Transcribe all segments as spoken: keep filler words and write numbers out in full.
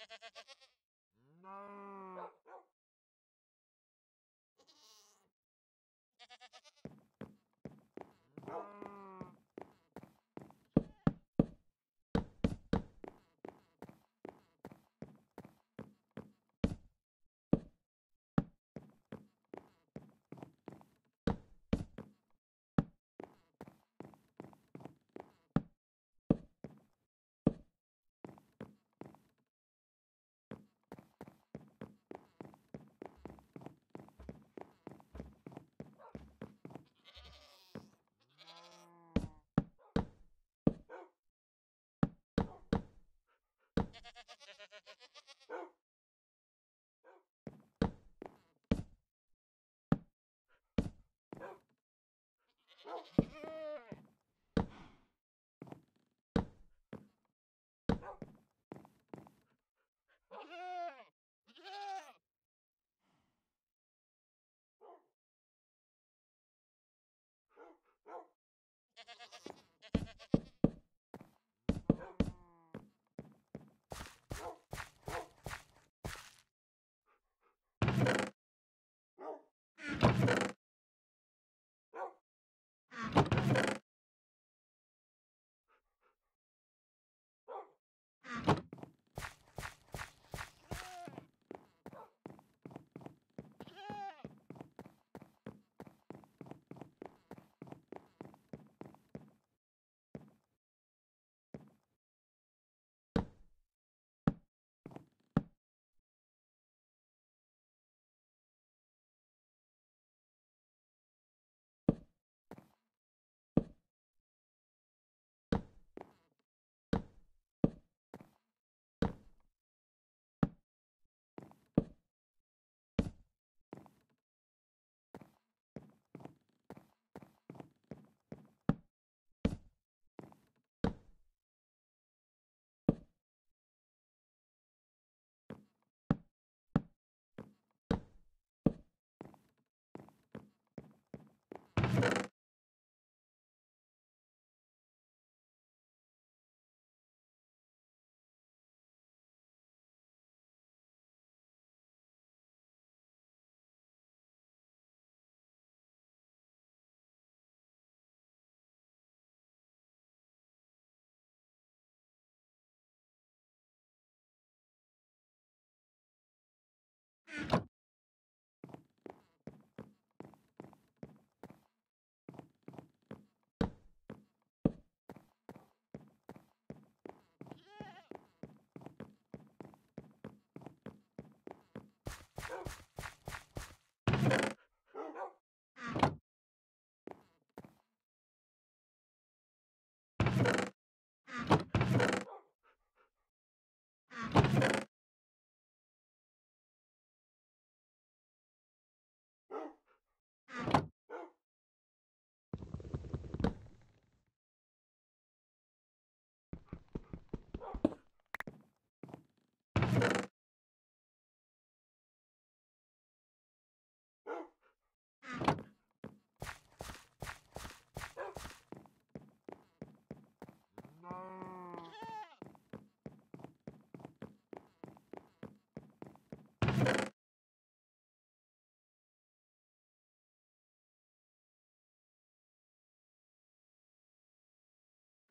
No. No.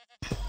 No.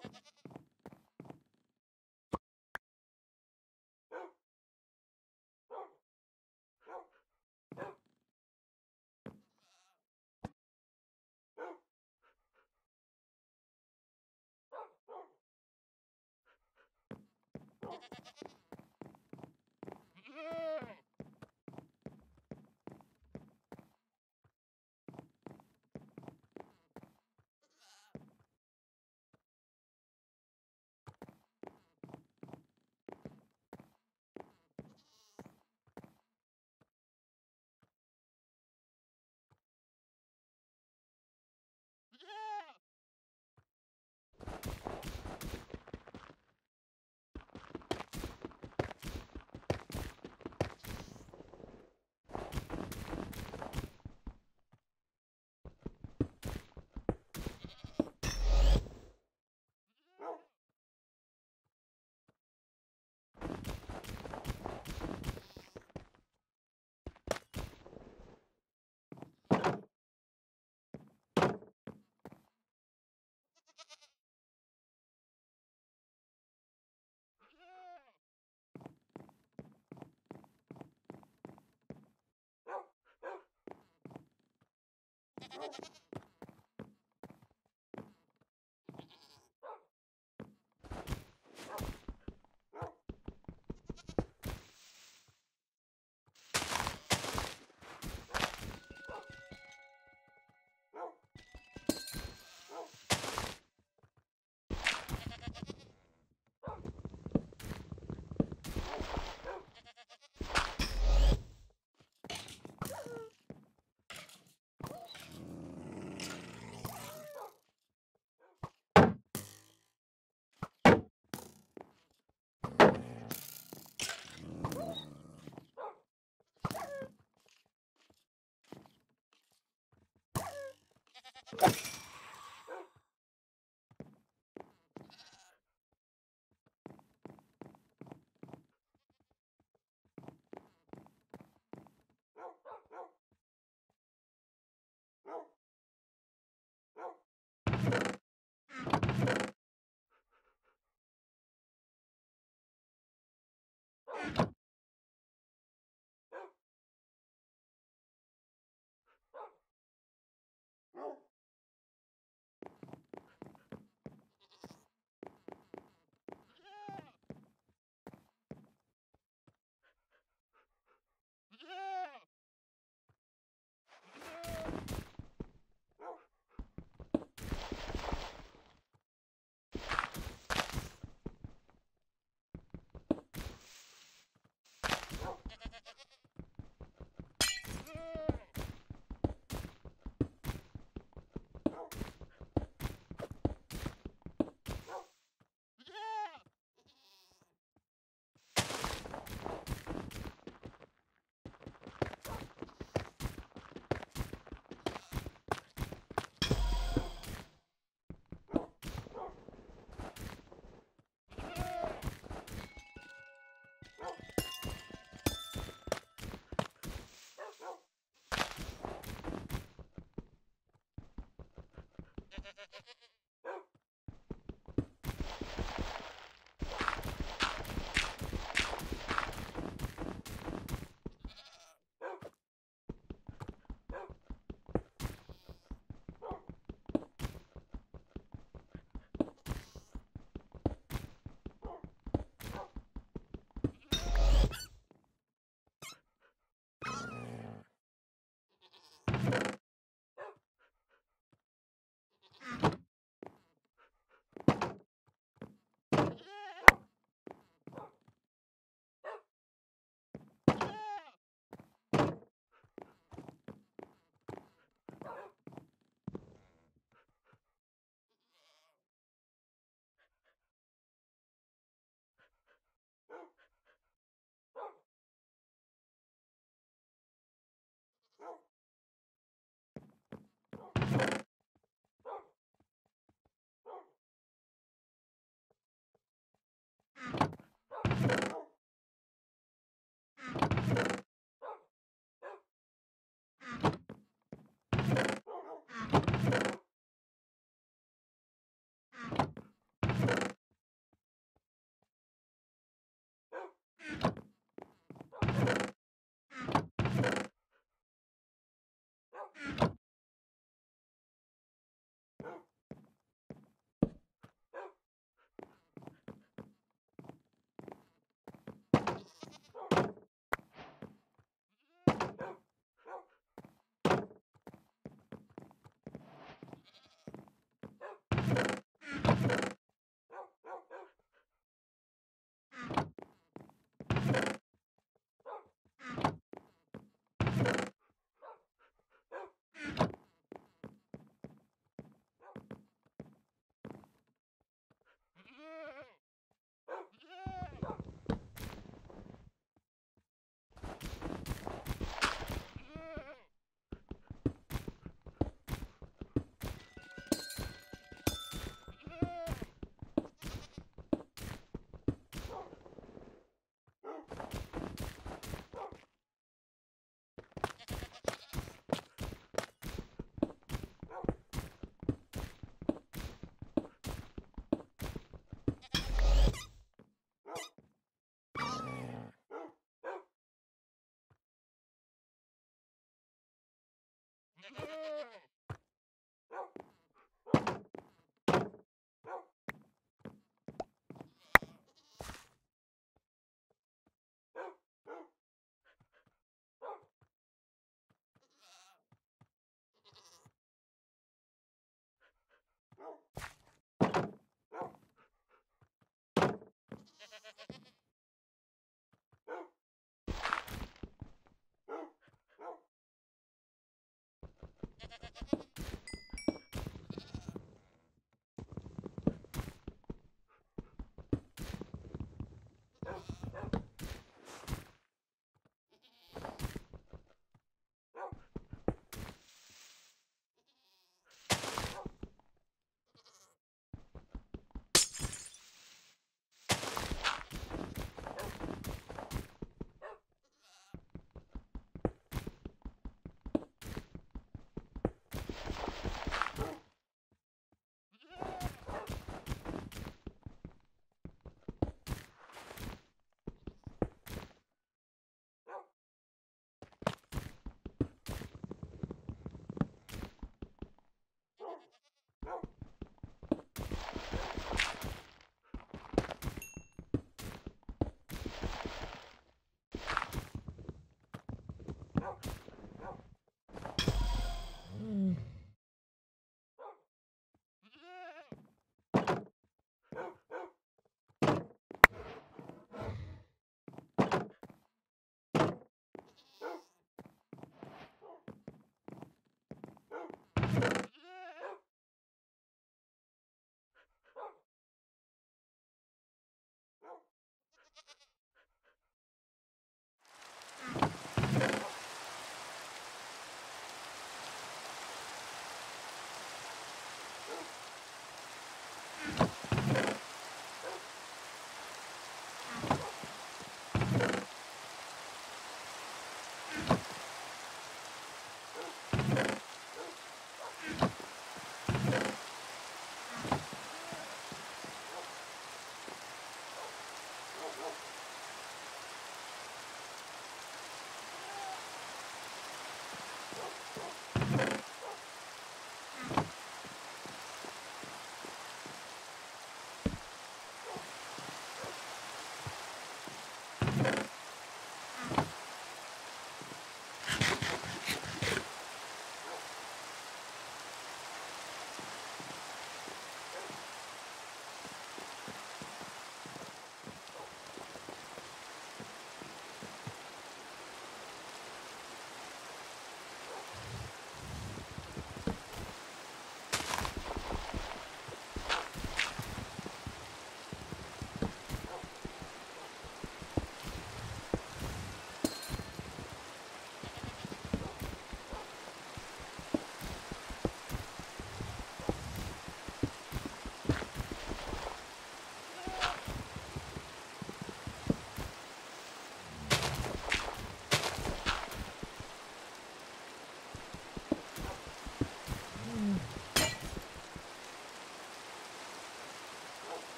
You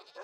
Oh.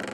You